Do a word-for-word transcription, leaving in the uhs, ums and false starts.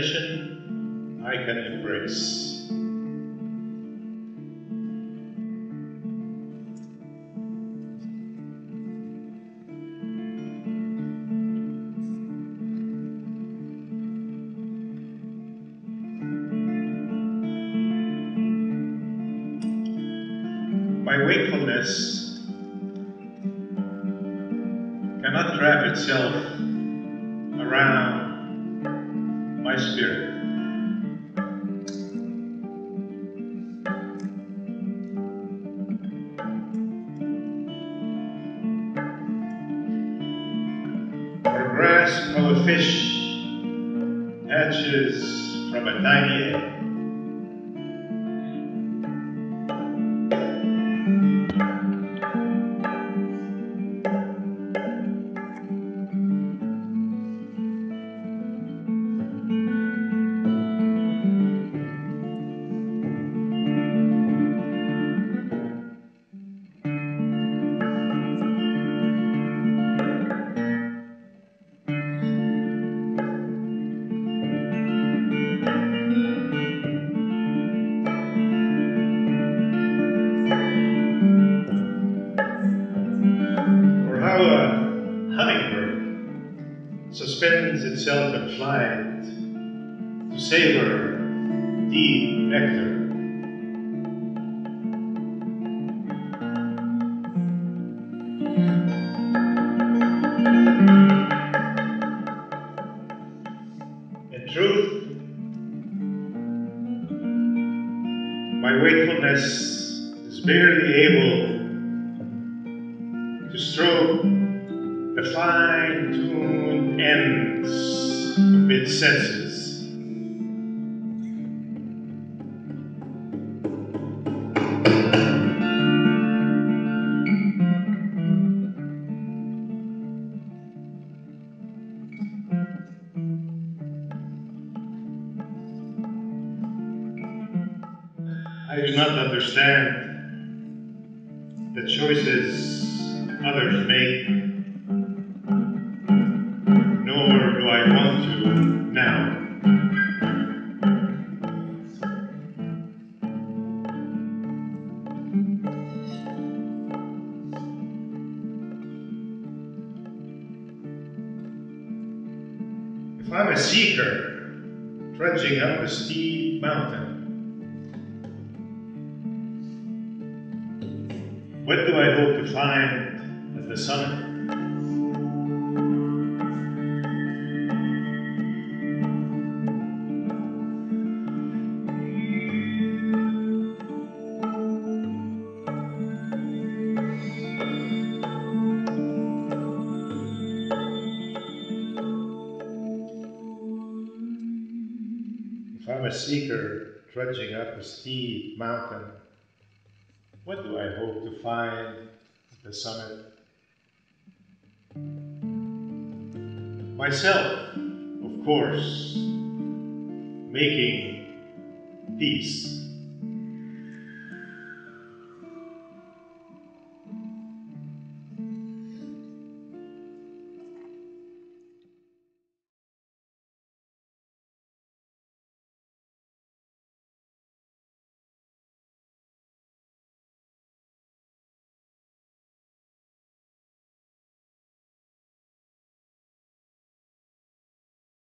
tradition I can embrace. My wakefulness cannot wrap itself around my spirit. Or grasp how a fish hatches from a tiny egg. Suspends itself in flight to savor deep nectar. In truth, my wakefulness is barely able to stroke the fine-tuned ends of its senses. I do not understand the choices others make. If I'm a seeker, trudging up a steep mountain, what do I hope to find at the summit? I'm a seeker trudging up a steep mountain. What do I hope to find at the summit? Myself, of course, making peace.